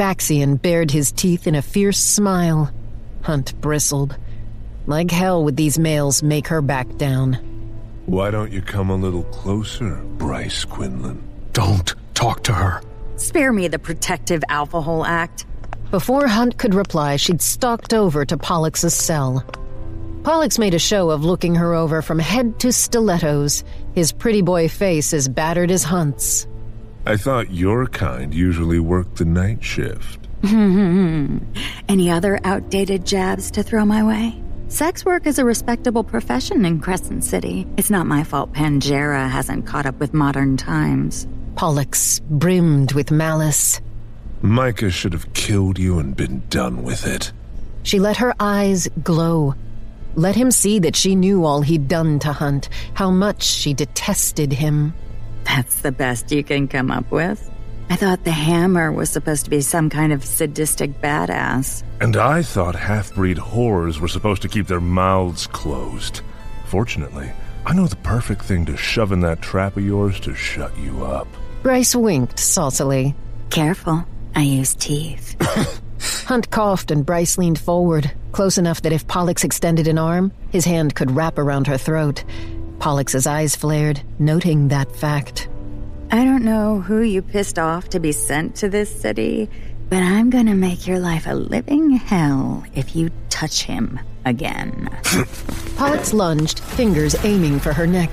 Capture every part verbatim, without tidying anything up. Baxian bared his teeth in a fierce smile. Hunt bristled. Like hell would these males make her back down. Why don't you come a little closer, Bryce Quinlan? Don't talk to her. Spare me the protective alcohol act. Before Hunt could reply, she'd stalked over to Pollux's cell. Pollux made a show of looking her over from head to stilettos, his pretty boy face as battered as Hunt's. I thought your kind usually worked the night shift. Any other outdated jabs to throw my way? Sex work is a respectable profession in Crescent City. It's not my fault Panjera hasn't caught up with modern times. Pollux brimmed with malice. Micah should have killed you and been done with it. She let her eyes glow. Let him see that she knew all he'd done to Hunt, how much she detested him. That's the best you can come up with? I thought the hammer was supposed to be some kind of sadistic badass. And I thought half-breed whores were supposed to keep their mouths closed. Fortunately, I know the perfect thing to shove in that trap of yours to shut you up. Bryce winked saucily. Careful, I use teeth. Hunt coughed and Bryce leaned forward, close enough that if Pollux extended an arm, his hand could wrap around her throat. Pollux's eyes flared, noting that fact. I don't know who you pissed off to be sent to this city, but I'm gonna make your life a living hell if you touch him again. Pollux lunged, fingers aiming for her neck.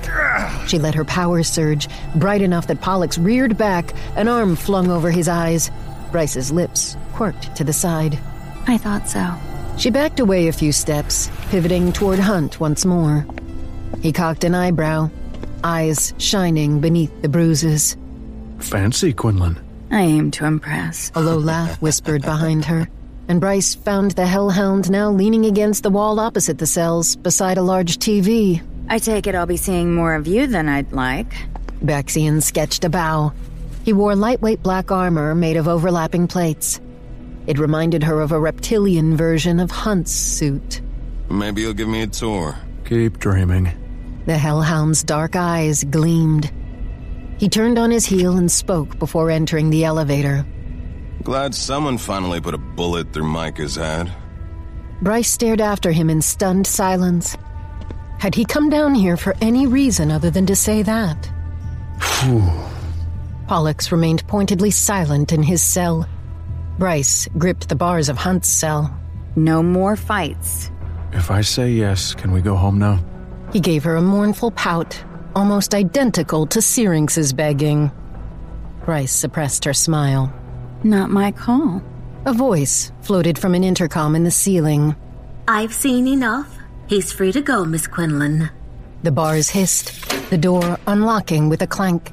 She let her power surge, bright enough that Pollux reared back, an arm flung over his eyes. Bryce's lips quirked to the side. I thought so. She backed away a few steps, pivoting toward Hunt once more. He cocked an eyebrow, eyes shining beneath the bruises. Fancy, Quinlan. I aim to impress. A low laugh whispered behind her, and Bryce found the hellhound now leaning against the wall opposite the cells, beside a large T V. I take it I'll be seeing more of you than I'd like. Baxian sketched a bow. He wore lightweight black armor made of overlapping plates. It reminded her of a reptilian version of Hunt's suit. Maybe you'll give me a tour. Keep dreaming. The hellhound's dark eyes gleamed. He turned on his heel and spoke before entering the elevator. Glad someone finally put a bullet through Micah's head. Bryce stared after him in stunned silence. Had he come down here for any reason other than to say that? Pollux remained pointedly silent in his cell. Bryce gripped the bars of Hunt's cell. No more fights. If I say yes, can we go home now? He gave her a mournful pout, almost identical to Syrinx's begging. Bryce suppressed her smile. Not my call. A voice floated from an intercom in the ceiling. I've seen enough. He's free to go, Miss Quinlan. The bars hissed, the door unlocking with a clank.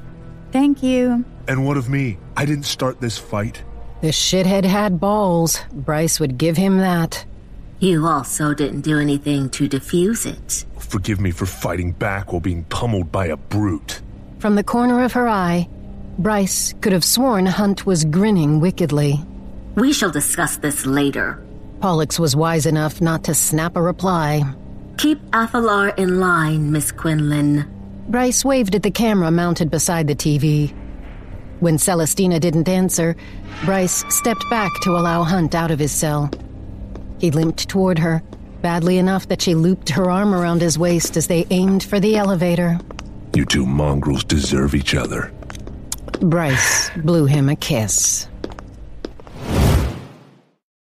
Thank you. And what of me? I didn't start this fight. The shithead had balls. Bryce would give him that. You also didn't do anything to defuse it. Forgive me for fighting back while being pummeled by a brute. From the corner of her eye, Bryce could have sworn Hunt was grinning wickedly. We shall discuss this later. Pollux was wise enough not to snap a reply. Keep Athalar in line, Miss Quinlan. Bryce waved at the camera mounted beside the T V. When Celestina didn't answer, Bryce stepped back to allow Hunt out of his cell. He limped toward her, badly enough that she looped her arm around his waist as they aimed for the elevator. You two mongrels deserve each other. Bryce blew him a kiss.